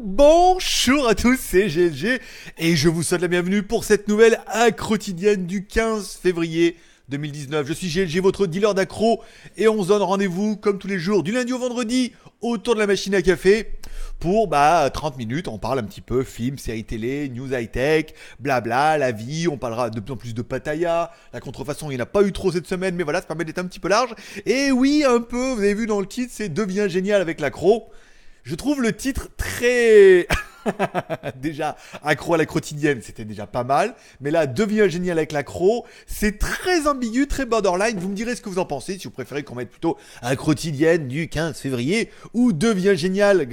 Bonjour à tous, c'est GLG et je vous souhaite la bienvenue pour cette nouvelle Accrotidienne du 15 février 2019. Je suis GLG, votre dealer d'accro, et on se donne rendez-vous comme tous les jours du lundi au vendredi autour de la machine à café pour 30 minutes. On parle un petit peu films, séries télé, news high-tech, blabla, la vie. On parlera de plus en plus de Pattaya. La contrefaçon, il n'y en a pas eu trop cette semaine, mais voilà, ça permet d'être un petit peu large. Et oui, un peu, vous avez vu dans le titre, c'est « Devient génial avec l'accro ». Je trouve le titre très... déjà, accro à l'accrotidienne, c'était déjà pas mal. Mais là, devient génial avec l'accro, c'est très ambigu, très borderline. Vous me direz ce que vous en pensez, si vous préférez qu'on mette plutôt accrotidienne du 15 février ou devient génial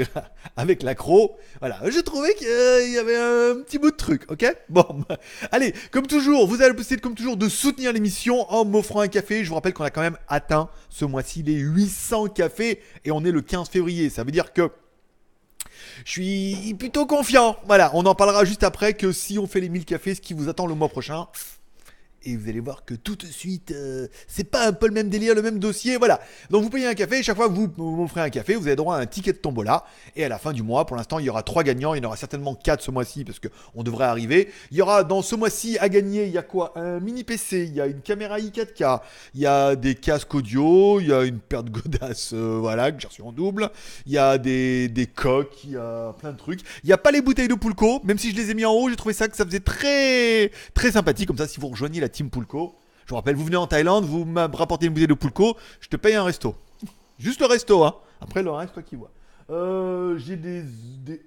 avec l'accro. Voilà, je trouvais qu'il y avait un petit bout de truc, ok? Bon, allez, comme toujours, vous avez la possibilité, comme toujours, de soutenir l'émission en m'offrant un café. Je vous rappelle qu'on a quand même atteint ce mois-ci les 800 cafés et on est le 15 février. Ça veut dire que... je suis plutôt confiant. Voilà, on en parlera juste après que si on fait les 1000 cafés, ce qui vous attend le mois prochain. Et vous allez voir que tout de suite, c'est pas un peu le même délire, le même dossier, voilà. Donc vous payez un café, et chaque fois que vous m'offrez un café, vous avez droit à un ticket de tombola. Et à la fin du mois, pour l'instant, il y aura 3 gagnants, il y en aura certainement 4 ce mois-ci, parce qu'on devrait arriver. Il y aura dans ce mois-ci à gagner, il y a quoi? Un mini PC, il y a une caméra i4K, il y a des casques audio, il y a une paire de godasses, voilà, que j'ai reçu en double. Il y a des coques, il y a plein de trucs. Il n'y a pas les bouteilles de Poolco, même si je les ai mis en haut, j'ai trouvé ça que ça faisait très, très sympathique. Comme ça, si vous rejoignez la Team Poolco. Je vous rappelle, vous venez en Thaïlande, vous me rapportez une bouteille de Poolco, je te paye un resto. Juste le resto, hein. Après, le reste, toi qui vois. J'ai des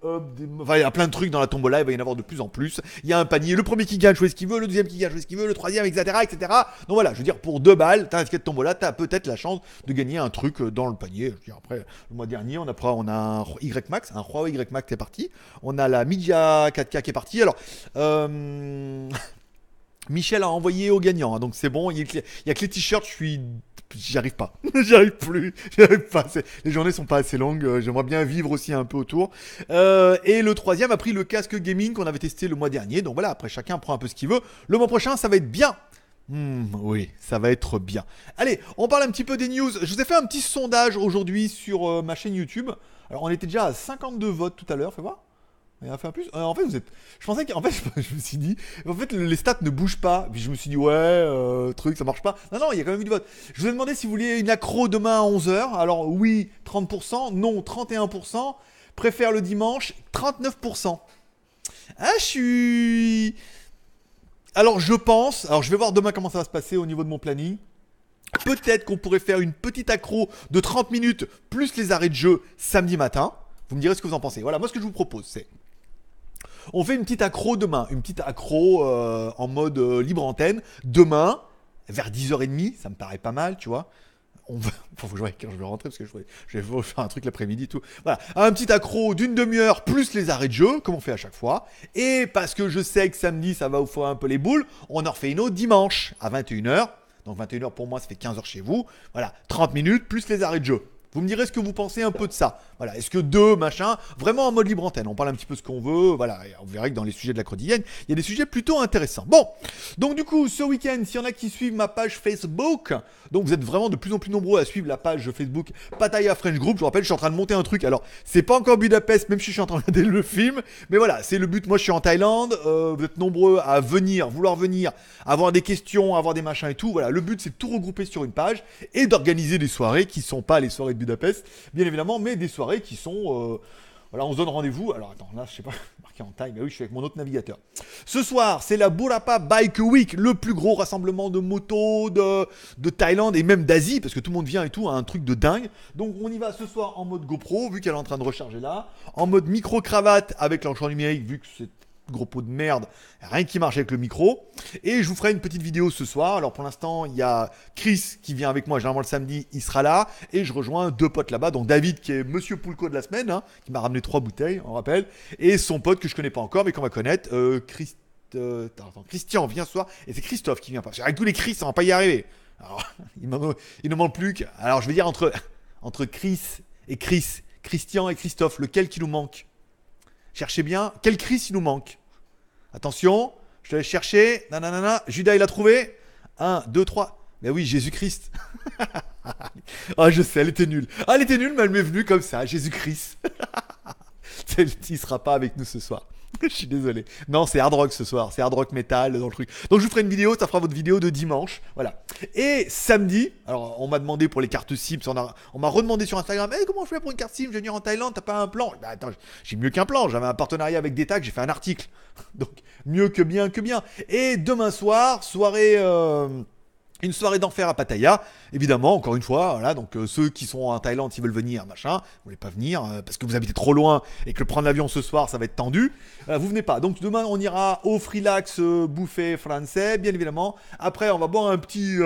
hubs, des... enfin, il y a plein de trucs dans la tombola, il va y en avoir de plus en plus. Il y a un panier, le premier qui gagne, choisit ce qu'il veut, le deuxième qui gagne, choisit ce qu'il veut, le troisième, etc., etc. Donc voilà, je veux dire, pour 2 balles, t'as un ticket de tombola, t'as peut-être la chance de gagner un truc dans le panier. Je veux dire, après, le mois dernier, on a un Y Max, un Huawei Y Max qui est parti. On a la Media 4K qui est partie. Alors, Michel a envoyé au gagnant, hein, donc c'est bon, il y a que les t-shirts, j'y arrive pas, les journées sont pas assez longues, j'aimerais bien vivre aussi un peu autour. Et le troisième a pris le casque gaming qu'on avait testé le mois dernier, donc voilà, après chacun prend un peu ce qu'il veut. Le mois prochain, ça va être bien. Oui, ça va être bien. Allez, on parle un petit peu des news. Je vous ai fait un petit sondage aujourd'hui sur ma chaîne YouTube. Alors on était déjà à 52 votes tout à l'heure, fais voir. Il a fait un plus. En fait, vous êtes. Je pensais qu'en fait, je me suis dit. En fait, les stats ne bougent pas. Puis je me suis dit, ouais, truc, ça marche pas. Non, non, il y a quand même eu du vote. Je vous ai demandé si vous vouliez une accro demain à 11h. Alors, oui, 30%. Non, 31%. Préfère le dimanche, 39%. Ah, je suis. Alors, je pense. Alors, je vais voir demain comment ça va se passer au niveau de mon planning. Peut-être qu'on pourrait faire une petite accro de 30 minutes plus les arrêts de jeu samedi matin. Vous me direz ce que vous en pensez. Voilà, moi, ce que je vous propose, c'est. On fait une petite accro demain, une petite accro en mode libre antenne. Demain, vers 10h30, ça me paraît pas mal, tu vois. On va... Faut que je vois quand je vais rentrer parce que je vais faire un truc l'après-midi, tout. Voilà, un petit accro d'une demi-heure plus les arrêts de jeu, comme on fait à chaque fois. Et parce que je sais que samedi, ça va vous faire un peu les boules, on en refait une autre dimanche à 21h. Donc 21h pour moi, ça fait 15h chez vous. Voilà, 30 minutes plus les arrêts de jeu. Vous me direz ce que vous pensez un peu de ça. Voilà, est-ce que deux machins, vraiment en mode libre antenne, on parle un petit peu ce qu'on veut, voilà, et on verra que dans les sujets de la Accrotidienne, il y a des sujets plutôt intéressants. Bon, donc du coup, ce week-end, s'il y en a qui suivent ma page Facebook, donc vous êtes vraiment de plus en plus nombreux à suivre la page Facebook Pattaya French Group, je vous rappelle, je suis en train de monter un truc, alors c'est pas encore Budapest, même si je suis en train de regarder le film, mais voilà, c'est le but, moi je suis en Thaïlande, vous êtes nombreux à venir, vouloir venir, avoir des questions, avoir des machins et tout, voilà, le but c'est de tout regrouper sur une page, et d'organiser des soirées qui sont pas les soirées de Budapest, bien évidemment, mais des soirées qui sont... voilà, on se donne rendez-vous. Alors, attends, là, je sais pas, marqué en time, mais oui, je suis avec mon autre navigateur. Ce soir, c'est la Burapa Bike Week, le plus gros rassemblement de motos de Thaïlande et même d'Asie, parce que tout le monde vient et tout, un truc de dingue. Donc, on y va ce soir en mode GoPro, vu qu'elle est en train de recharger là, en mode micro-cravate avec l'enchant numérique, vu que c'est... gros pot de merde, rien qui marche avec le micro. Et je vous ferai une petite vidéo ce soir. Alors pour l'instant, il y a Chris qui vient avec moi, généralement le samedi, il sera là. Et je rejoins 2 potes là-bas, donc David qui est Monsieur Poulco de la semaine, hein, qui m'a ramené 3 bouteilles, on rappelle. Et son pote que je connais pas encore, mais qu'on va connaître, Christian vient ce soir. Et c'est Christophe qui vient pas. Avec tous les Chris, on va pas y arriver. Alors, il ne manque plus que... Alors je vais dire entre Chris et Chris. Christian et Christophe, lequel qui nous manque? Cherchez bien. Quel Chris il nous manque? Attention, je te laisse chercher. Nanana. Judas, il a trouvé. 1, 2, 3. Mais oui, Jésus-Christ. Ah, je sais, elle était nulle. Ah, elle était nulle, mais elle m'est venue comme ça. Jésus-Christ. Il ne sera pas avec nous ce soir. Je suis désolé. Non, c'est hard rock ce soir. C'est hard rock metal dans le truc. Donc, je vous ferai une vidéo. Ça fera votre vidéo de dimanche. Voilà. Et samedi, alors, on m'a demandé pour les cartes SIM. On m'a redemandé sur Instagram. Hey, comment je fais pour une carte SIM? Je vais venir en Thaïlande. T'as pas un plan? Bah, attends, j'ai mieux qu'un plan. J'avais un partenariat avec DTAC. J'ai fait un article. Donc, mieux que bien que bien. Et demain soir, soirée. Une soirée d'enfer à Pattaya, évidemment, encore une fois, voilà, donc ceux qui sont en Thaïlande, s'ils veulent venir, machin, vous voulez pas venir, parce que vous habitez trop loin, et que prendre l'avion ce soir, ça va être tendu, vous venez pas. Donc demain, on ira au Freelax Buffet Français, bien évidemment. Après, on va boire un petit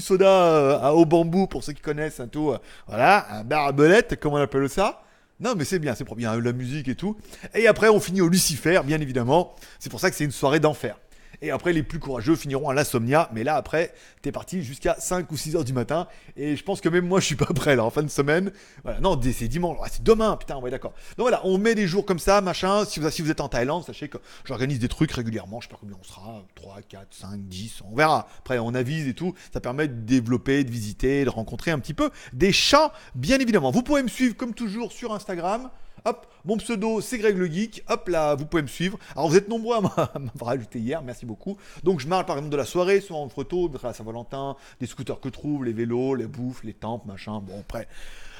soda au bambou, pour ceux qui connaissent, un tout, voilà, un bar à belette, comment on appelle ça? Non, mais c'est bien, c'est propre, il y a la musique et tout. Et après, on finit au Lucifer, bien évidemment, c'est pour ça que c'est une soirée d'enfer. Et après, les plus courageux finiront à l'insomnia. Mais là, après, t'es parti jusqu'à 5 ou 6 heures du matin. Et je pense que même moi, je suis pas prêt, là, en fin de semaine. Voilà, non, c'est dimanche. C'est demain, putain, ouais, d'accord. Donc voilà, on met des jours comme ça, machin. Si vous êtes en Thaïlande, sachez que j'organise des trucs régulièrement. Je sais pas combien on sera. 3, 4, 5, 10, on verra. Après, on avise et tout. Ça permet de développer, de visiter, de rencontrer un petit peu des chats, bien évidemment. Vous pouvez me suivre, comme toujours, sur Instagram. Hop, mon pseudo, c'est Greg Le Geek. Hop là, vous pouvez me suivre. Alors, vous êtes nombreux à m'avoir ajouté hier, merci beaucoup. Donc, je parle par exemple de la soirée, souvent entre taux, la Saint-Valentin, des scooters que trouve, les vélos, les bouffes, les tempes, machin. Bon, après,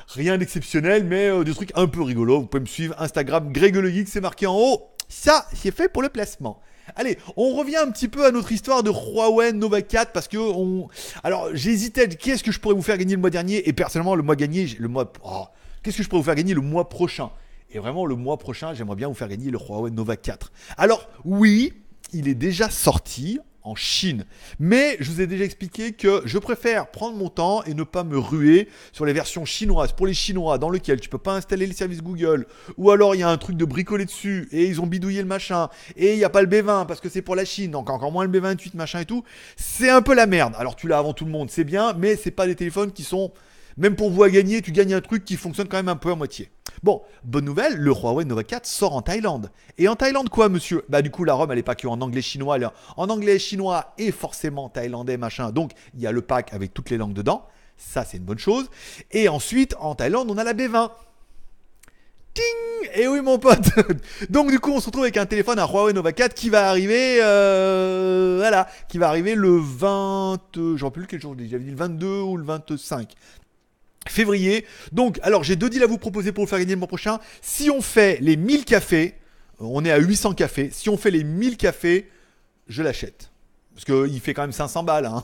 rien d'exceptionnel, mais des trucs un peu rigolos. Vous pouvez me suivre, Instagram, Greg Le Geek, c'est marqué en haut. Ça, c'est fait pour le placement. Allez, on revient un petit peu à notre histoire de Huawei Nova 4 parce que alors, j'hésitais, qu'est-ce que je pourrais vous faire gagner le mois dernier? Et personnellement, qu'est-ce que je pourrais vous faire gagner le mois prochain? Et vraiment, le mois prochain, j'aimerais bien vous faire gagner le Huawei Nova 4. Alors, oui, il est déjà sorti en Chine. Mais je vous ai déjà expliqué que je préfère prendre mon temps et ne pas me ruer sur les versions chinoises. Pour les Chinois, dans lequel tu peux pas installer le service Google, ou alors il y a un truc de bricolé dessus, et ils ont bidouillé le machin, et il n'y a pas le B20 parce que c'est pour la Chine, donc encore moins le B28, machin et tout. C'est un peu la merde. Alors, tu l'as avant tout le monde, c'est bien, mais c'est pas des téléphones qui sont... Même pour vous à gagner, tu gagnes un truc qui fonctionne quand même un peu à moitié. Bon, bonne nouvelle, le Huawei Nova 4 sort en Thaïlande. Et en Thaïlande quoi, monsieur? Bah du coup, la ROM, elle n'est pas que en anglais chinois, elle est en anglais chinois et forcément thaïlandais, machin. Donc, il y a le pack avec toutes les langues dedans. Ça, c'est une bonne chose. Et ensuite, en Thaïlande, on a la B20. Ting! Et oui, mon pote! Donc, du coup, on se retrouve avec un téléphone, un Huawei Nova 4 qui va arriver, voilà, qui va arriver le 20... Je ne plus quel jour, j'avais dit le 22 ou le 25 février. Donc, alors, j'ai deux deals à vous proposer pour vous faire gagner le mois prochain. Si on fait les 1000 cafés, on est à 800 cafés. Si on fait les 1000 cafés, je l'achète. Parce qu'il fait quand même 500 balles. Hein.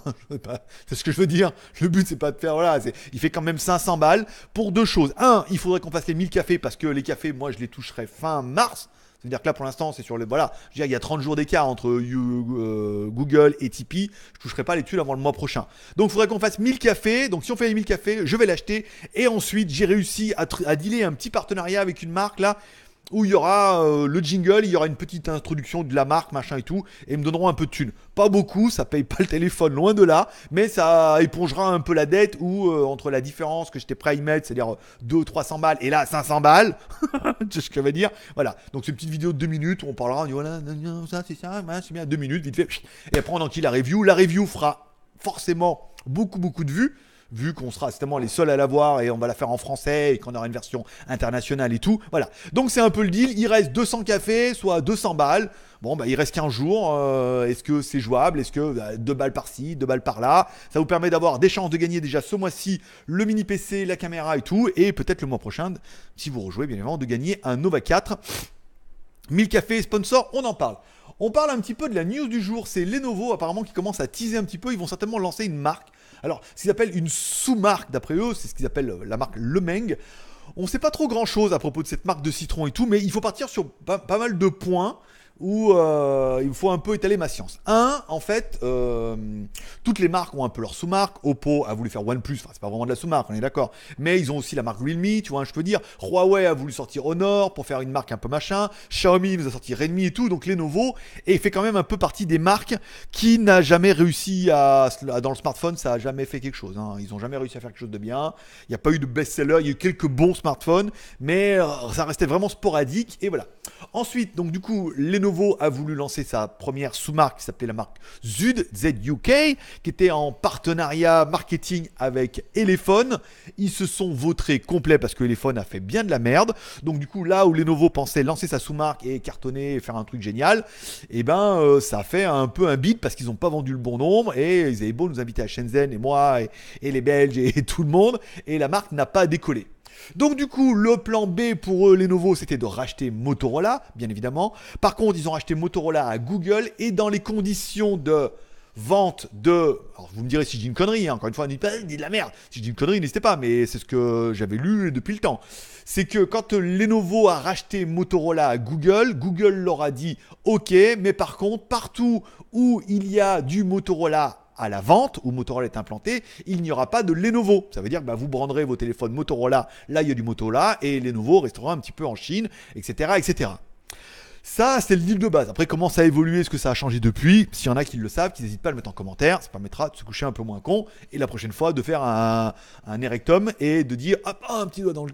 C'est ce que je veux dire. Le but, c'est pas de faire... Voilà, il fait quand même 500 balles pour deux choses. Un, il faudrait qu'on fasse les 1000 cafés parce que les cafés, moi, je les toucherai fin mars. C'est-à-dire que là, pour l'instant, c'est sur le... Voilà, je veux dire, il y a 30 jours d'écart entre Google et Tipeee. Je ne toucherai pas les tuiles avant le mois prochain. Donc, il faudrait qu'on fasse 1000 cafés. Donc, si on fait les 1000 cafés, je vais l'acheter. Et ensuite, j'ai réussi à dealer un petit partenariat avec une marque, là, où il y aura le jingle, il y aura une petite introduction de la marque, machin et tout, et ils me donneront un peu de thunes. Pas beaucoup, ça paye pas le téléphone, loin de là, mais ça épongera un peu la dette, ou entre la différence que j'étais prêt à y mettre, c'est-à-dire 200 ou 300 balles, et là 500 balles, c'est ce que je veux dire, voilà. Donc c'est une petite vidéo de 2 minutes, où on parlera, on dit voilà, ça c'est ça, c'est bien, 2 minutes, vite fait, et après on enquille la review. La review fera forcément beaucoup de vues, vu qu'on sera certainement les seuls à la voir et on va la faire en français et qu'on aura une version internationale et tout, voilà. Donc c'est un peu le deal, il reste 200 cafés, soit 200 balles. Bon, bah il reste 15 jours, est-ce que c'est jouable? Est-ce que 2 balles par-ci, 2 balles par-là? Ça vous permet d'avoir des chances de gagner déjà ce mois-ci le mini PC, la caméra et tout, et peut-être le mois prochain, si vous rejouez bien évidemment, de gagner un Nova 4. 1000 cafés, sponsor, on en parle. On parle un petit peu de la news du jour, c'est Lenovo apparemment qui commence à teaser un petit peu, ils vont certainement lancer une marque. Alors, ce qu'ils appellent une sous-marque d'après eux, c'est ce qu'ils appellent la marque Lemeng. On ne sait pas trop grand-chose à propos de cette marque de citron et tout, mais il faut partir sur pas mal de points. où il me faut un peu étaler ma science. En fait, toutes les marques ont un peu leur sous-marque. Oppo a voulu faire OnePlus, enfin, c'est pas vraiment de la sous-marque, on est d'accord. Mais ils ont aussi la marque Realme, tu vois, je peux dire. Huawei a voulu sortir Honor pour faire une marque un peu machin. Xiaomi nous a sorti Redmi et tout, donc Lenovo. Et il fait quand même un peu partie des marques qui n'a jamais réussi à... Dans le smartphone, ça a jamais fait quelque chose. Hein. Ils n'ont jamais réussi à faire quelque chose de bien. Il n'y a pas eu de best-seller, il y a eu quelques bons smartphones, mais ça restait vraiment sporadique, et voilà. Ensuite, donc du coup, Lenovo a voulu lancer sa première sous-marque qui s'appelait la marque ZUD, ZUK, qui était en partenariat marketing avec Elephone. Ils se sont vautrés complet parce que Elephone a fait bien de la merde. Donc du coup, là où Lenovo pensait lancer sa sous-marque et cartonner et faire un truc génial, et eh ben ça a fait un peu un bide parce qu'ils n'ont pas vendu le bon nombre, et ils avaient beau nous inviter à Shenzhen et moi et les Belges et tout le monde, et la marque n'a pas décollé. Donc du coup, le plan B pour eux, Lenovo, c'était de racheter Motorola, bien évidemment. Par contre, ils ont racheté Motorola à Google, et dans les conditions de vente de... Alors vous me direz si je dis une connerie, hein, encore une fois, ne dis de la merde. Si je dis une connerie, n'hésitez pas, mais c'est ce que j'avais lu depuis le temps. C'est que quand Lenovo a racheté Motorola à Google, Google leur a dit « Ok, mais par contre, partout où il y a du Motorola à la vente, où Motorola est implanté, il n'y aura pas de Lenovo. Ça veut dire que bah, vous branderez vos téléphones Motorola, là il y a du Motorola, et Lenovo restera un petit peu en Chine, etc. etc. Ça, c'est le deal de base. Après, comment ça a évolué, ce que ça a changé depuis, s'il y en a qui le savent, qu'ils n'hésitent pas à le mettre en commentaire, ça permettra de se coucher un peu moins con, et la prochaine fois de faire un erectum et de dire, hop, un petit doigt dans le...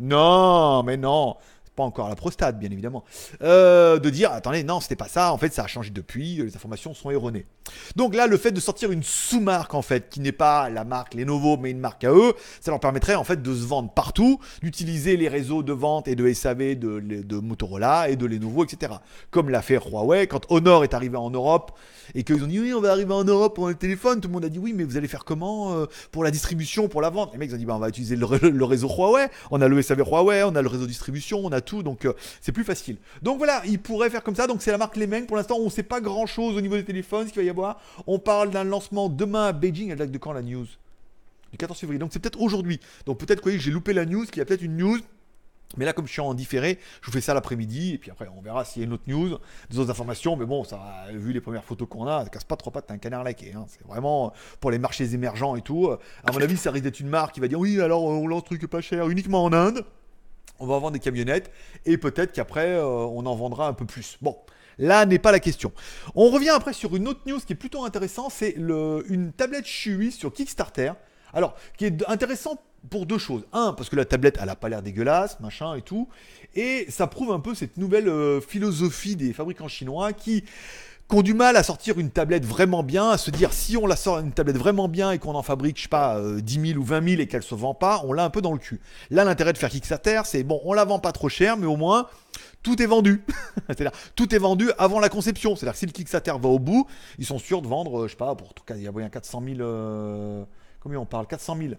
Non, mais non, pas encore la prostate, bien évidemment, de dire, attendez, non, c'était pas ça, en fait, ça a changé depuis, les informations sont erronées. Donc là, le fait de sortir une sous-marque, en fait, qui n'est pas la marque Lenovo, mais une marque à eux, ça leur permettrait, en fait, de se vendre partout, d'utiliser les réseaux de vente et de SAV de Motorola et de Lenovo, etc. Comme l'a fait Huawei, quand Honor est arrivé en Europe, et qu'ils ont dit, oui, on va arriver en Europe pour le téléphone, tout le monde a dit, oui, mais vous allez faire comment pour la distribution, pour la vente? Les mecs ont dit, bah, on va utiliser le réseau Huawei, on a le SAV Huawei, on a le réseau distribution, on a tout, donc c'est plus facile. Donc voilà, ils pourraient faire comme ça. Donc c'est la marque Lemeng. Pour l'instant, on ne sait pas grand chose au niveau des téléphones, ce qu'il va y avoir. On parle d'un lancement demain à Beijing. Elle date de quand la news? Du 14 février. Donc c'est peut-être aujourd'hui. Donc peut-être que j'ai loupé la news, qu'il y a peut-être une news. Mais là, comme je suis en différé, je vous fais ça l'après-midi, et puis après, on verra s'il y a une autre news, des autres informations, mais bon, ça, vu les premières photos qu'on a, ça casse pas trop pattes, t'as un canard laqué, hein. C'est vraiment pour les marchés émergents et tout. À mon avis, ça risque d'être une marque qui va dire, oui, alors, on lance truc pas cher, uniquement en Inde. On va en vendre des camionnettes, et peut-être qu'après, on en vendra un peu plus. Bon, là n'est pas la question. On revient après sur une autre news qui est plutôt intéressante, c'est une tablette Shui sur Kickstarter. Alors, qui est intéressant pour deux choses. Un, parce que la tablette, elle n'a pas l'air dégueulasse, machin et tout. Et ça prouve un peu cette nouvelle philosophie des fabricants chinois qui ont du mal à sortir une tablette vraiment bien, à se dire si on la sort une tablette vraiment bien et qu'on en fabrique, je sais pas, 10 000 ou 20 000 et qu'elle se vend pas, on l'a un peu dans le cul. Là, l'intérêt de faire Kickstarter, c'est bon, on la vend pas trop cher, mais au moins, tout est vendu. C'est-à-dire, tout est vendu avant la conception. C'est-à-dire que si le Kickstarter va au bout, ils sont sûrs de vendre, je sais pas, pour tout cas, il y a moyen 400 000... Combien on parle? 400 000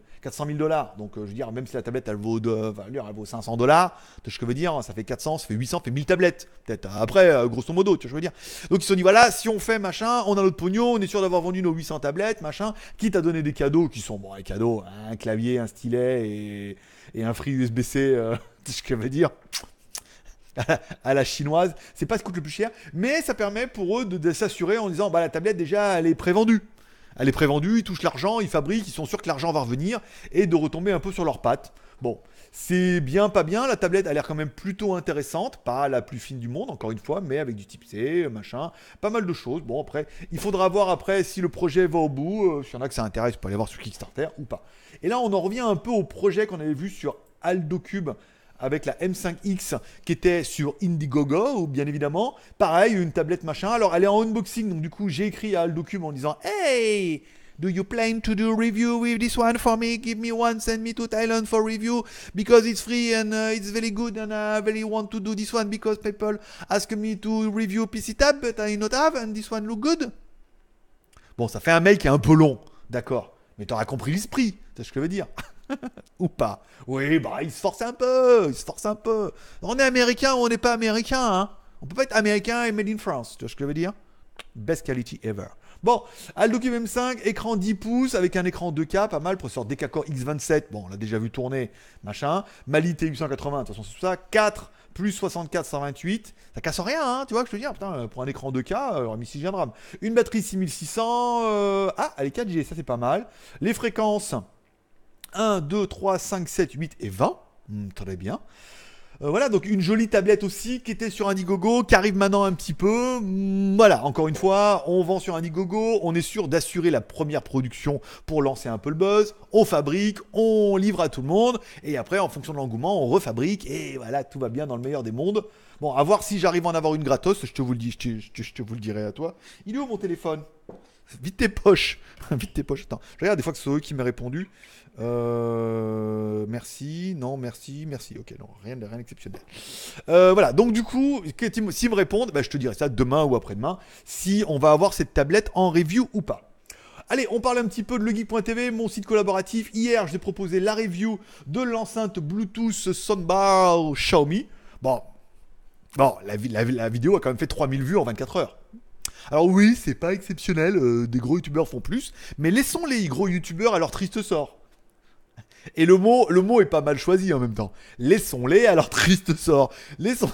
$. Donc, je veux dire, même si la tablette, elle vaut $500, ce que je veux dire, ça fait 400, ça fait 800, ça fait 1000 tablettes. Peut-être après, grosso modo, tu vois, je veux dire. Donc, ils se sont dit, voilà, si on fait machin, on a notre pognon, on est sûr d'avoir vendu nos 800 tablettes, machin, quitte à donner des cadeaux qui sont, bon, les cadeaux, un clavier, un stylet et un free USB-C, ce que je veux dire. À la chinoise, c'est pas ce qui coûte le plus cher, mais ça permet pour eux de s'assurer en disant, bah, la tablette, déjà, elle est prévendue. Elle est prévendue, ils touchent l'argent, ils fabriquent, ils sont sûrs que l'argent va revenir et de retomber un peu sur leurs pattes. Bon, c'est bien, pas bien. La tablette a l'air quand même plutôt intéressante. Pas la plus fine du monde, encore une fois, mais avec du type C, machin. Pas mal de choses. Bon, après, il faudra voir après si le projet va au bout. S'il y en a que ça intéresse, on peut aller voir sur Kickstarter ou pas. Et là, on en revient un peu au projet qu'on avait vu sur Alldocube, avec la M5X qui était sur Indiegogo, bien évidemment. Pareil, une tablette machin. Alors, elle est en unboxing, donc du coup, j'ai écrit à Alldocube en disant « Hey, do you plan to do review with this one for me? Give me one, send me to Thailand for review because it's free and it's very good and I really want to do this one because people ask me to review PC tab, but I not have and this one look good. » Bon, ça fait un mail qui est un peu long, d'accord. Mais t'auras compris l'esprit, c'est ce que je veux dire. Ou pas. Oui, bah, il se force un peu, il se force un peu. On est américain ou on n'est pas américain, hein. On peut pas être américain et made in France, tu vois ce que je veux dire? Best quality ever. Bon, Alldocube M5, écran 10 pouces avec un écran 2K, pas mal, processeur DKcore X27, bon, on l'a déjà vu tourner, machin. Mali T880, de toute façon, c'est tout ça. 4 plus 64, 128. Ça casse rien, hein, tu vois, que je te dis, ah, putain, pour un écran 2K, j'aurais mis 6 Go de RAM. Une batterie 6600, ah, elle est 4G, ça c'est pas mal. Les fréquences 1, 2, 3, 5, 7, 8 et 20. Très bien. Voilà, donc une jolie tablette aussi qui était sur Indiegogo, qui arrive maintenant un petit peu. Voilà, encore une fois, on vend sur Indiegogo, on est sûr d'assurer la première production pour lancer un peu le buzz. On fabrique, on livre à tout le monde, et après, en fonction de l'engouement, on refabrique, et voilà, tout va bien dans le meilleur des mondes. Bon, à voir si j'arrive à en avoir une gratos, je te vous le dis, je te vous le dirai à toi. Il est où mon téléphone ? Vite tes poches. Vite tes poches. Attends, je regarde des fois que c'est eux qui m'ont répondu. Merci, non, merci, merci. Ok, non, rien d'exceptionnel. Voilà, donc du coup, s'ils me répondent, bah, je te dirai ça demain ou après-demain, si on va avoir cette tablette en review ou pas. Allez, on parle un petit peu de legeek.tv, mon site collaboratif. Hier, je vous ai proposé la review de l'enceinte Bluetooth Soundbar Xiaomi. Bon, la vidéo a quand même fait 3000 vues en 24 heures. Alors oui, c'est pas exceptionnel, des gros youtubeurs font plus, mais laissons les gros youtubeurs à leur triste sort. Et le mot est pas mal choisi en même temps. Laissons-les à leur triste sort. Laissons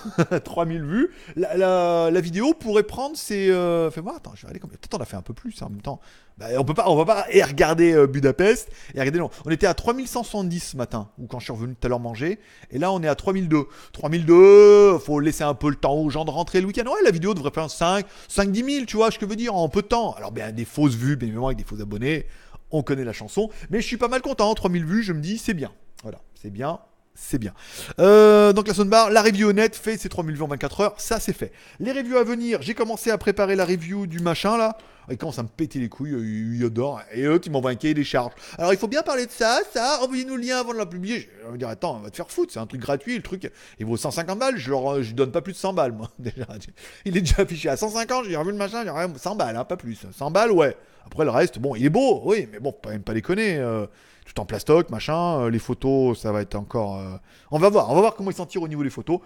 3000 vues. La vidéo pourrait prendre ses... Fais-moi, attends, je vais aller... Peut-être on a fait un peu plus en même temps. Bah, on va pas et regarder Budapest et regarder... Non. On était à 3170 ce matin, ou quand je suis revenu tout à l'heure manger. Et là, on est à 3002. 3002, faut laisser un peu le temps aux gens de rentrer le week-end. Ouais, la vidéo devrait prendre 5-10 000, tu vois, ce que je veux dire, en peu de temps. Alors, bien, des fausses vues, bien évidemment, avec des faux abonnés... On connaît la chanson, mais je suis pas mal content, 3000 vues, je me dis, c'est bien. Voilà, c'est bien, c'est bien. Donc la soundbar, la review honnête fait ses 3000 vues en 24 heures, ça c'est fait. Les reviews à venir, j'ai commencé à préparer la review du machin là. Il commence à me péter les couilles, il adore, et eux, ils m'envoient un cahier des charges. Alors il faut bien parler de ça, envoyez-nous le lien avant de la publier. Je vais dire, attends, on va te faire foutre, c'est un truc gratuit, le truc, il vaut 150 balles, je donne pas plus de 100 balles, moi. Déjà, il est déjà affiché à 150, j'ai revu le machin, j'ai revu 100 balles, hein, pas plus. 100 balles, ouais. Après le reste, bon, il est beau, oui, mais bon, pas même pas déconner. Tout en plastoc, machin, les photos, ça va être encore... On va voir comment ils s'en tirent au niveau des photos.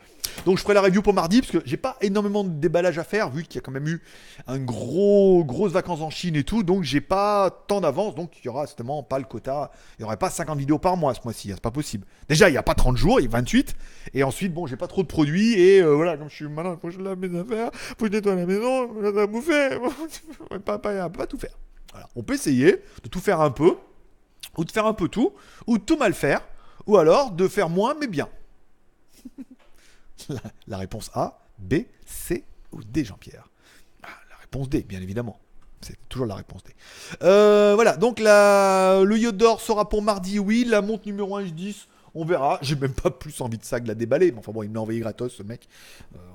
Donc je ferai la review pour mardi, parce que j'ai pas énormément de déballage à faire, vu qu'il y a quand même eu un grosses vacances en Chine et tout, donc j'ai pas tant d'avance, donc il y aura certainement pas le quota, il y aurait pas 50 vidéos par mois ce mois-ci, hein, c'est pas possible. Déjà, il n'y a pas 30 jours, il y a 28, et ensuite, bon, j'ai pas trop de produits, et voilà, comme je suis malin, faut que je lave mes affaires, faut que je nettoie la maison, faut que je la bouffer, pas tout faire. Voilà. On peut essayer de tout faire un peu, ou de faire un peu tout, ou de tout mal faire, ou alors de faire moins mais bien. La réponse A, B, C ou D, Jean-Pierre. La réponse D, bien évidemment. C'est toujours la réponse D. Voilà, donc le Yodor sera pour mardi, oui. La montre numéro 1 H10, on verra. J'ai même pas plus envie de ça que de la déballer. Mais enfin bon, il me l'a envoyé gratos, ce mec.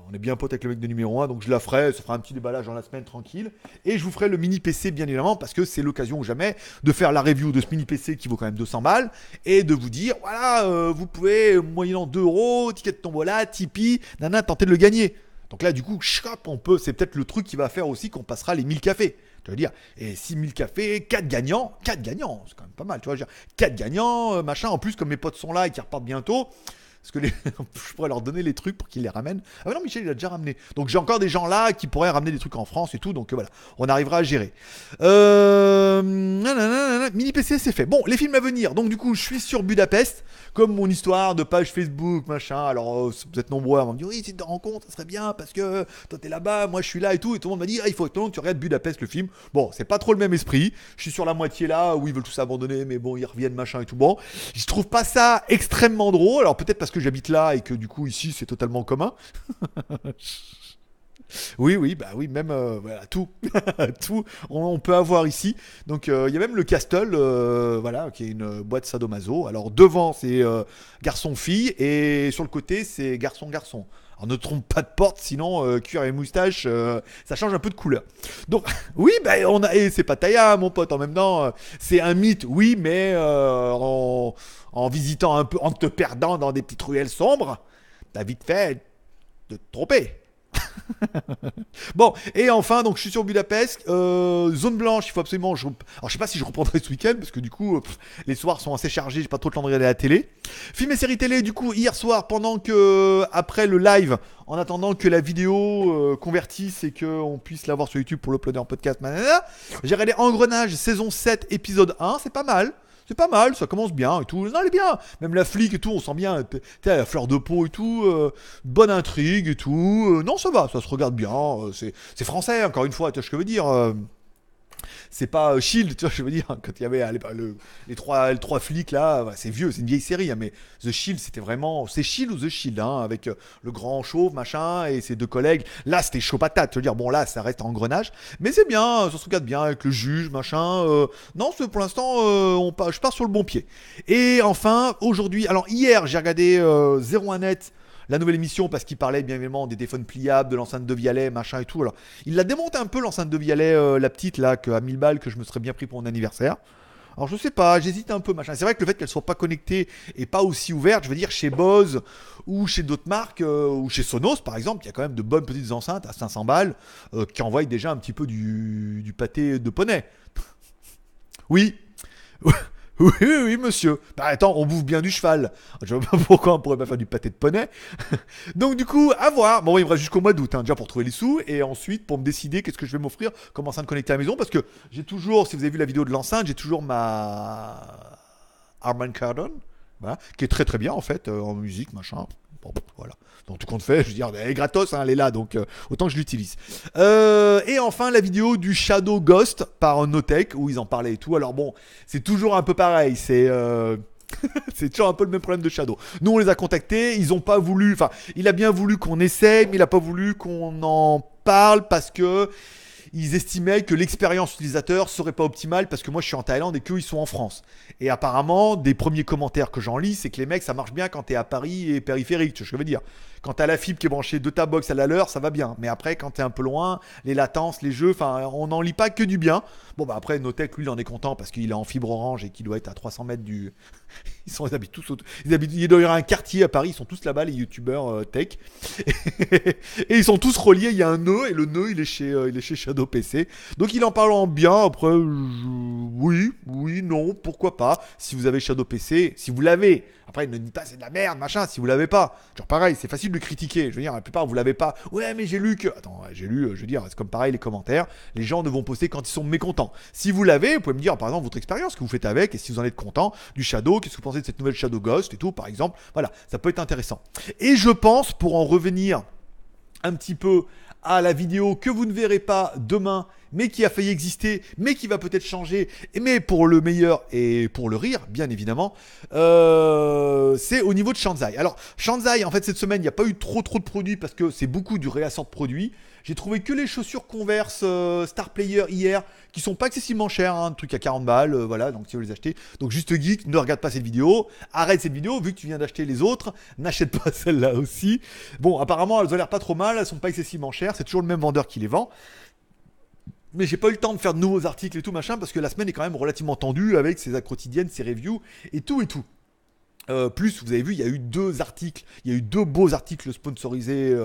On est bien pote avec le mec de numéro 1, donc je la ferai. Ça fera un petit déballage dans la semaine, tranquille. Et je vous ferai le mini PC, bien évidemment, parce que c'est l'occasion ou jamais de faire la review de ce mini PC qui vaut quand même 200 balles. Et de vous dire, voilà, vous pouvez, moyennant 2 €, ticket de tombola, Tipeee, nana, tenter de le gagner. Donc là, du coup, on peut, c'est peut-être le truc qui va faire aussi qu'on passera les 1000 cafés. Je veux dire, et 6000 cafés, 4 gagnants, c'est quand même pas mal, tu vois, je veux dire, 4 gagnants, machin, en plus, comme mes potes sont là et qu'ils repartent bientôt, parce que je pourrais leur donner les trucs pour qu'ils les ramènent. Ah non, Michel, il a déjà ramené. Donc j'ai encore des gens là qui pourraient ramener des trucs en France et tout, donc voilà, on arrivera à gérer. Mini PC, c'est fait. Bon, les films à venir, donc du coup, je suis sur Budapest, comme mon histoire de page Facebook, machin, alors vous êtes nombreux à me dire, oui, si tu te rends compte, ça serait bien, parce que toi t'es là-bas, moi je suis là et tout, et tout le monde m'a dit, ah, il faut que tout le monde tu regardes Budapest, le film. Bon, c'est pas trop le même esprit, je suis sur la moitié là, où ils veulent tous abandonner, mais bon, ils reviennent, machin et tout, bon. Je trouve pas ça extrêmement drôle, alors peut-être parce que j'habite là et que du coup ici c'est totalement commun. Oui, bah oui, même voilà, tout, tout on peut avoir ici. Donc il y a même le Castle, voilà, qui est une boîte sadomaso. Alors devant c'est garçon-fille et sur le côté c'est garçon-garçon. Alors ne trompe pas de porte, sinon cuir et moustache, ça change un peu de couleur. Donc oui, bah, et c'est Pattaya, mon pote, en même temps, c'est un mythe, oui, mais en visitant un peu, en te perdant dans des petites ruelles sombres, t'as vite fait de te tromper. Bon, et enfin, donc je suis sur Budapest, zone blanche, il faut absolument... Alors je sais pas si je reprendrai ce week-end, parce que du coup, les soirs sont assez chargés, j'ai pas trop le temps de regarder la télé. Film et série télé, du coup, hier soir, pendant que... Après le live, en attendant que la vidéo convertisse et qu'on puisse l'avoir sur YouTube pour l'uploader en podcast, j'ai regardé Engrenage, saison 7, épisode 1, c'est pas mal. C'est pas mal, ça commence bien et tout. Non, elle est bien. Même la flic et tout, on sent bien. T'as la fleur de peau et tout. Bonne intrigue et tout. Non, ça va, ça se regarde bien. C'est français, encore une fois. Tu vois ce que je veux dire. C'est pas Shield, tu vois, je veux dire, quand il y avait les trois flics là, bah, c'est vieux, c'est une vieille série, hein, mais The Shield, c'était vraiment, c'est Shield ou The Shield, hein, avec le grand chauve, machin, et ses deux collègues, là, c'était chaud patate, tu veux dire, bon, là, ça reste Engrenage, mais c'est bien, ça se regarde bien, avec le juge, machin, non, pour l'instant, je pars sur le bon pied. Et enfin, aujourd'hui, alors, hier, j'ai regardé 01net, la nouvelle émission, parce qu'il parlait bien évidemment des téléphones pliables, de l'enceinte de Vialet, machin et tout. Alors, il la démonte un peu, l'enceinte de Vialet, la petite là, à 1000 balles, que je me serais bien pris pour mon anniversaire. Alors, je sais pas, j'hésite un peu, machin. C'est vrai que le fait qu'elle soit pas connectée et pas aussi ouverte, je veux dire, chez Bose ou chez d'autres marques, ou chez Sonos par exemple, il y a quand même de bonnes petites enceintes à 500 balles qui envoient déjà un petit peu du pâté de poney. Oui. Oui, oui, oui, monsieur. Bah, attends, on bouffe bien du cheval. Je ne sais pas pourquoi on pourrait pas faire du pâté de poney. Donc, du coup, à voir. Bon, il me reste jusqu'au mois d'août, hein, déjà pour trouver les sous. Et ensuite, pour me décider qu'est-ce que je vais m'offrir comme enceinte connectée à la maison. Parce que j'ai toujours, si vous avez vu la vidéo de l'enceinte, j'ai toujours ma Harman Kardon. Voilà, qui est très très bien en fait, en musique, machin. Bon, voilà. Donc tout compte fait, je veux dire, elle est gratos, hein, elle est là, donc autant que je l'utilise. Et enfin, la vidéo du Shadow Ghost par Notech, où ils en parlaient et tout. Alors bon, c'est toujours un peu pareil, c'est... c'est toujours un peu le même problème de Shadow. Nous, on les a contactés, ils ont pas voulu... Enfin, il a bien voulu qu'on essaye, mais il a pas voulu qu'on en parle parce que... Ils estimaient que l'expérience utilisateur serait pas optimale parce que moi je suis en Thaïlande et qu'eux ils sont en France. Et apparemment, des premiers commentaires que j'en lis, c'est que les mecs ça marche bien quand t'es à Paris et périphérique, tu vois ce que je veux dire. Quand t'as la fibre qui est branchée de ta box à la leur, ça va bien. Mais après, quand t'es un peu loin, les latences, les jeux, enfin, on n'en lit pas que du bien. Bon, bah après, Notech, lui, il en est content parce qu'il est en fibre orange et qu'il doit être à 300 mètres du. Ils habitent tous. Il doit y avoir un quartier à Paris, ils sont tous là-bas, les youtubeurs tech. Et ils sont tous reliés, il y a un nœud et le nœud, il est chez Shadow PC. Donc, il en parle en bien. Après, oui, non, pourquoi pas. Si vous avez Shadow PC, si vous l'avez. Après, il ne dit pas c'est de la merde, machin, si vous l'avez pas. Genre, pareil, c'est facile de critiquer. Je veux dire, la plupart, vous l'avez pas. Ouais, mais j'ai lu que. Attends, j'ai lu, je veux dire, c'est comme pareil les commentaires. Les gens ne vont poster quand ils sont mécontents. Si vous l'avez, vous pouvez me dire, par exemple, votre expérience que vous faites avec et si vous en êtes content du Shadow, qu'est-ce que vous pensez de cette nouvelle Shadow Ghost et tout, par exemple. Voilà, ça peut être intéressant. Et je pense, pour en revenir un petit peu à la vidéo que vous ne verrez pas demain, mais qui a failli exister, mais qui va peut-être changer, mais pour le meilleur et pour le rire, bien évidemment, c'est au niveau de Shanzhai. Alors, Shanzhai, en fait, cette semaine, il n'y a pas eu trop de produits parce que c'est beaucoup du réassort de produits. J'ai trouvé que les chaussures Converse Star Player hier, qui sont pas excessivement chères, hein, un truc à 40 balles, voilà, donc si vous les achetez. Donc, juste geek, ne regarde pas cette vidéo, arrête cette vidéo, vu que tu viens d'acheter les autres, n'achète pas celle-là aussi. Bon, apparemment, elles ont l'air pas trop mal, elles sont pas excessivement chères, c'est toujours le même vendeur qui les vend. Mais j'ai pas eu le temps de faire de nouveaux articles et tout machin parce que la semaine est quand même relativement tendue avec ses accrotidiennes, ses reviews et tout et tout. Plus, vous avez vu, il y a eu deux articles, il y a eu deux beaux articles sponsorisés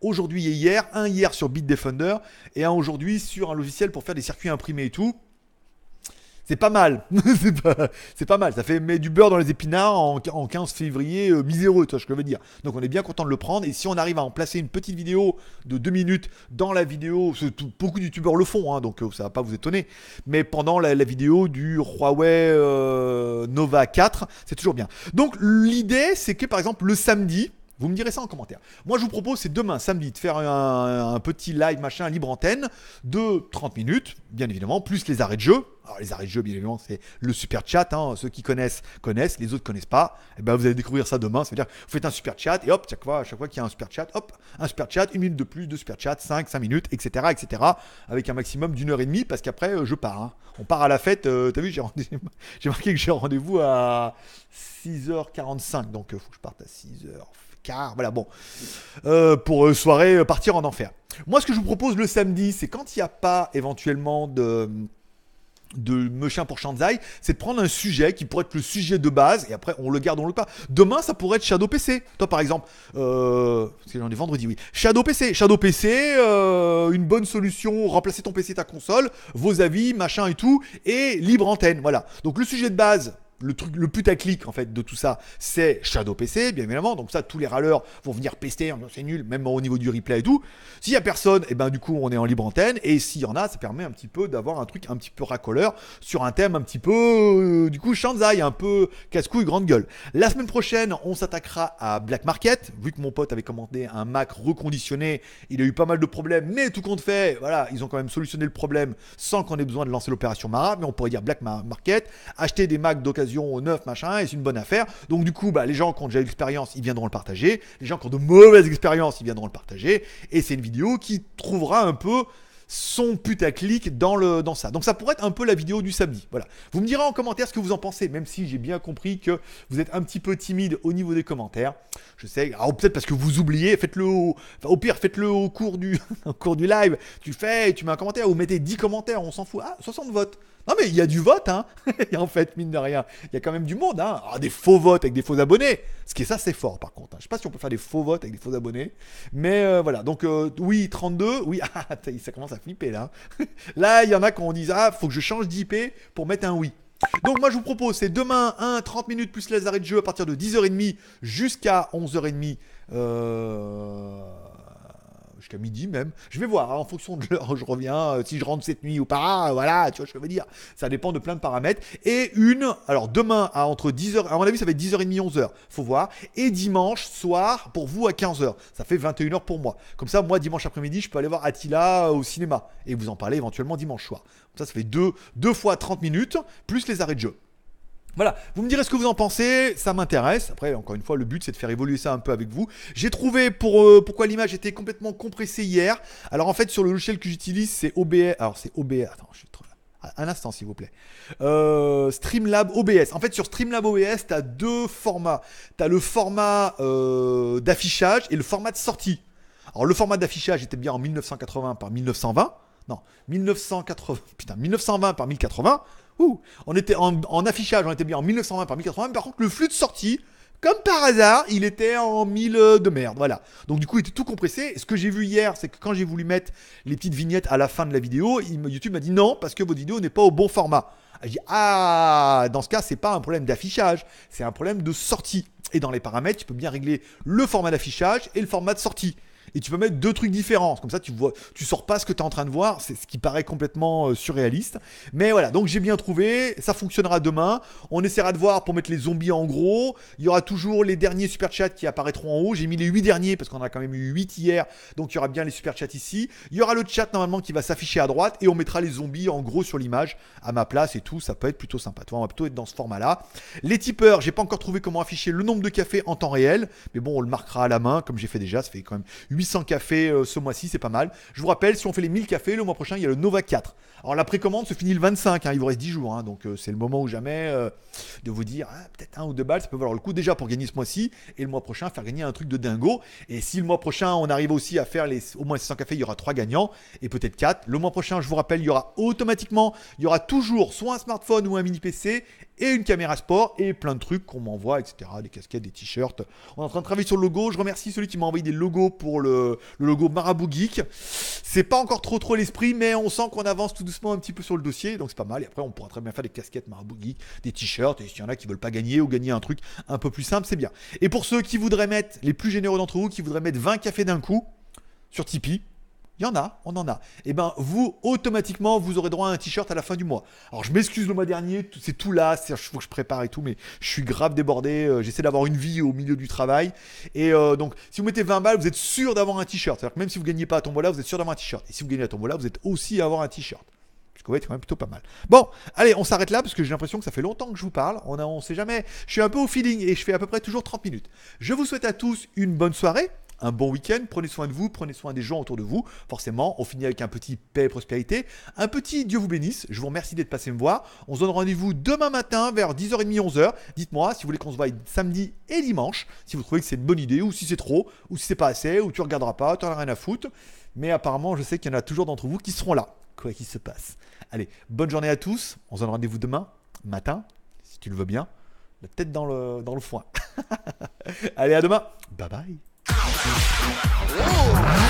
aujourd'hui et hier. Un hier sur Bitdefender et un aujourd'hui sur un logiciel pour faire des circuits imprimés et tout. C'est pas mal, c'est pas mal, ça fait mais du beurre dans les épinards en 15 février miséreux, tu vois ce que je veux dire. Donc on est bien content de le prendre et si on arrive à en placer une petite vidéo de 2 minutes dans la vidéo, beaucoup de youtubeurs le font, hein, donc ça va pas vous étonner, mais pendant la vidéo du Huawei Nova 4, c'est toujours bien. Donc l'idée c'est que par exemple le samedi, vous me direz ça en commentaire. Moi, je vous propose, c'est demain, samedi, de faire un petit live, machin, libre antenne, de 30 minutes, bien évidemment, plus les arrêts de jeu. Alors, les arrêts de jeu, bien évidemment, c'est le super chat. Hein. Ceux qui connaissent, les autres ne connaissent pas. Et ben, vous allez découvrir ça demain. C'est-à-dire, vous faites un super chat et hop, chaque fois qu'il y a un super chat, hop, un super chat, une minute de plus, deux super chats, 5 minutes, etc., etc., avec un maximum d'une heure et demie, parce qu'après, je pars. Hein. On part à la fête. T'as vu, j'ai marqué que j'ai rendez-vous à 6h45. Donc, il faut que je parte à 6h. Car voilà, bon, pour soirée, partir en enfer. Moi, ce que je vous propose le samedi, c'est quand il n'y a pas éventuellement de Mechin pour Shanzhai, c'est de prendre un sujet qui pourrait être le sujet de base, et après on le garde, on le pas. Demain, ça pourrait être Shadow PC. Toi, par exemple, c'est j'en ai vendredi, oui. Shadow PC, une bonne solution, remplacer ton PC, ta console, vos avis, machin et tout, et libre antenne, voilà. Donc le sujet de base, le truc, le putaclic en fait de tout ça, c'est Shadow PC, bien évidemment. Donc ça, tous les râleurs vont venir pester, c'est nul, même au niveau du replay et tout. S'il n'y a personne, et eh ben du coup on est en libre antenne. Et s'il y en a, ça permet un petit peu d'avoir un truc un petit peu racoleur sur un thème un petit peu, du coup, Shanzhai, un peu casse-couille, grande gueule. La semaine prochaine, on s'attaquera à Black Market. Vu que mon pote avait commandé un Mac reconditionné, il a eu pas mal de problèmes, mais tout compte fait, voilà, ils ont quand même solutionné le problème sans qu'on ait besoin de lancer l'opération Mara. Mais on pourrait dire Black Market, acheter des Macs d'occasion au neuf machin, et c'est une bonne affaire. Donc du coup, bah, les gens qui ont déjà eu l'expérience, ils viendront le partager. Les gens qui ont de mauvaises expériences, ils viendront le partager. Et c'est une vidéo qui trouvera un peu son putaclic dans ça. Donc ça pourrait être un peu la vidéo du samedi. Voilà. Vous me direz en commentaire ce que vous en pensez, même si j'ai bien compris que vous êtes un petit peu timide au niveau des commentaires. Je sais, alors peut-être parce que vous oubliez, faites-le au pire, faites-le au cours du, au cours du live. Tu le fais, tu mets un commentaire, ou mettez 10 commentaires, on s'en fout. Ah, 60 votes. Non mais il y a du vote, hein. Et en fait, mine de rien, il y a quand même du monde, hein. Ah, des faux votes avec des faux abonnés. Ce qui est ça, c'est fort par contre. Hein. Je sais pas si on peut faire des faux votes avec des faux abonnés. Mais voilà, donc oui, 32, oui, ah, ça commence à flipper là. Là, il y en a qui disent, ah, faut que je change d'IP pour mettre un oui. Donc moi je vous propose, c'est demain, 30 minutes plus les arrêts de jeu à partir de 10h30 jusqu'à 11h30. Jusqu'à midi même, je vais voir, hein, en fonction de l'heure où je reviens, si je rentre cette nuit ou pas, voilà, tu vois ce que je veux dire, ça dépend de plein de paramètres, et alors demain à entre 10h, à mon avis ça va être 10h30, 11h, faut voir, et dimanche soir, pour vous à 15h, ça fait 21h pour moi, comme ça moi dimanche après-midi, je peux aller voir Attila au cinéma, et vous en parler éventuellement dimanche soir, comme ça ça fait deux fois 30 minutes, plus les arrêts de jeu. Voilà, vous me direz ce que vous en pensez, ça m'intéresse. Après, encore une fois, le but, c'est de faire évoluer ça un peu avec vous. J'ai trouvé pourquoi l'image était complètement compressée hier. Alors, en fait, sur le logiciel que j'utilise, c'est OBS. Alors, c'est OBS. Attends, je suis trop... Un instant, s'il vous plaît. Streamlab OBS. En fait, sur Streamlab OBS, tu as deux formats. Tu as le format d'affichage et le format de sortie. Alors, le format d'affichage était bien en 1980 par 1920. Non, 1980. Putain, 1920 par 1080. Ouh, on était en affichage, on était bien en 1920 par 1080, mais par contre le flux de sortie, comme par hasard, il était en 1000 de merde, voilà. Donc du coup, il était tout compressé. Et ce que j'ai vu hier, c'est que quand j'ai voulu mettre les petites vignettes à la fin de la vidéo, YouTube m'a dit non, parce que votre vidéo n'est pas au bon format. J'ai dit, ah, dans ce cas, c'est pas un problème d'affichage, c'est un problème de sortie. Et dans les paramètres, tu peux bien régler le format d'affichage et le format de sortie. Et tu peux mettre deux trucs différents. Comme ça, tu sors pas ce que tu es en train de voir. C'est ce qui paraît complètement surréaliste. Mais voilà, donc j'ai bien trouvé. Ça fonctionnera demain. On essaiera de voir pour mettre les zombies en gros. Il y aura toujours les derniers super chats qui apparaîtront en haut. J'ai mis les 8 derniers parce qu'on a quand même eu 8 hier. Donc il y aura bien les super chats ici. Il y aura le chat normalement qui va s'afficher à droite. Et on mettra les zombies en gros sur l'image à ma place et tout. Ça peut être plutôt sympa. Tu vois, on va plutôt être dans ce format-là. Les tipeurs, j'ai pas encore trouvé comment afficher le nombre de cafés en temps réel. Mais bon, on le marquera à la main comme j'ai fait déjà. Ça fait quand même 800 cafés ce mois-ci, c'est pas mal. Je vous rappelle, si on fait les 1000 cafés, le mois prochain, il y a le Nova 4. Alors la précommande se finit le 25, hein, il vous reste 10 jours. Hein, donc c'est le moment ou jamais de vous dire, ah, peut-être un ou deux balles, ça peut valoir le coup déjà pour gagner ce mois-ci. Et le mois prochain, faire gagner un truc de dingo. Et si le mois prochain, on arrive aussi à faire au moins 600 cafés, il y aura 3 gagnants et peut-être 4. Le mois prochain, je vous rappelle, il y aura automatiquement, il y aura toujours soit un smartphone ou un mini PC et une caméra sport et plein de trucs qu'on m'envoie, etc. Des casquettes, des t-shirts. On est en train de travailler sur le logo. Je remercie celui qui m'a envoyé des logos pour le logo Marabou Geek. C'est pas encore trop l'esprit, mais on sent qu'on avance tout doucement un petit peu sur le dossier, donc c'est pas mal. Et après, on pourra très bien faire des casquettes Marabou Geek, des t-shirts. Et s'il y en a qui veulent pas gagner ou gagner un truc un peu plus simple, c'est bien. Et pour ceux qui voudraient mettre, les plus généreux d'entre vous, qui voudraient mettre 20 cafés d'un coup sur Tipeee, il y en a, on en a. Et ben vous, automatiquement, vous aurez droit à un t-shirt à la fin du mois. Alors je m'excuse, le mois dernier, c'est tout là, il faut que je prépare et tout, mais je suis grave débordé, j'essaie d'avoir une vie au milieu du travail. Et donc, si vous mettez 20 balles, vous êtes sûr d'avoir un t-shirt. C'est-à-dire que même si vous ne gagnez pas à Tombola, vous êtes sûr d'avoir un t-shirt. Et si vous gagnez à Tombola, vous êtes aussi à avoir un t-shirt. Puisque ouais, c'est quand même plutôt pas mal. Bon, allez, on s'arrête là, parce que j'ai l'impression que ça fait longtemps que je vous parle. On sait jamais, je suis un peu au feeling et je fais à peu près toujours 30 minutes. Je vous souhaite à tous une bonne soirée. Un bon week-end, prenez soin de vous, prenez soin des gens autour de vous. Forcément, on finit avec un petit paix et prospérité. Un petit Dieu vous bénisse. Je vous remercie d'être passé me voir. On se donne rendez-vous demain matin vers 10h30, 11h. Dites-moi si vous voulez qu'on se voie samedi et dimanche. Si vous trouvez que c'est une bonne idée ou si c'est trop, ou si c'est pas assez, ou tu regarderas pas, tu n'en as rien à foutre. Mais apparemment, je sais qu'il y en a toujours d'entre vous qui seront là. quoi qu'il se passe. Allez, bonne journée à tous. On se donne rendez-vous demain matin, si tu le veux bien. La tête dans le foin. Allez, à demain. Bye bye.